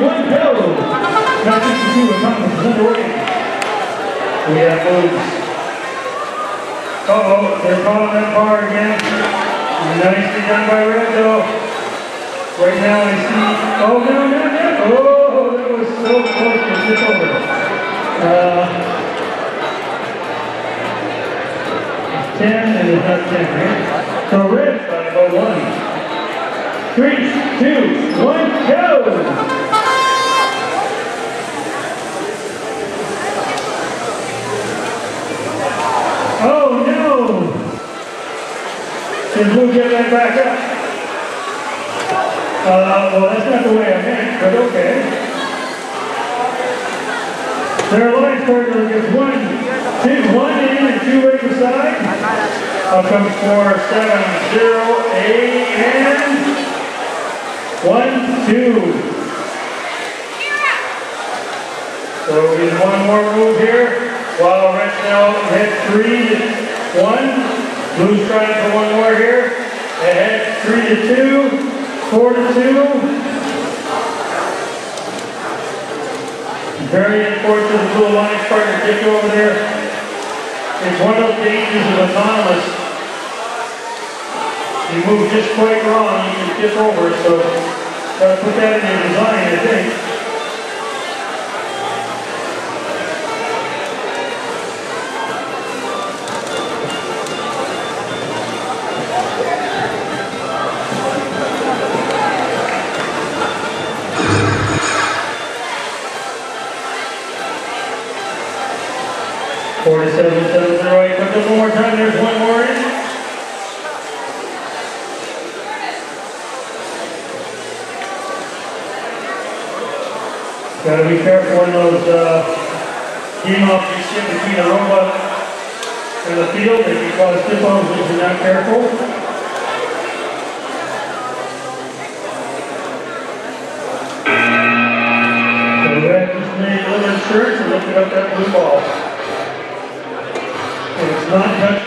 one go. Now 62, Autonomous number 8. We have moves. Uh-oh, they're calling that bar again. Nicely done by Red though. Right now I see, oh no. Oh, that was so close to tip over. It's 10 and it's not 10, right? So Red's going to go 1. 3, 2, 1, go! Oh no! Did Blue get that back up? Well, that's not the way I meant, but okay. Their line partner gets 1, 2, 1 in and 2 right beside. Up comes 4, 7, 0, 8, and 1, 2. So we need one more move here. While Rich now hit 3 to 1. Blue's trying for one more here. Ahead 3 to 2. 4 to 2. Very unfortunate Blue Alliance partner kick over there. It's one of the dangers of Autonomous. You move just quite wrong, you can dip over, so gotta put that in your design, I think. Right, put this one more time, there's one more in. Gotta be careful when those game off you sit between a robot and the field. If you cause tip offs if you're not careful. So Red just made a little insurance and lifted up that blue ball. And it's not touching.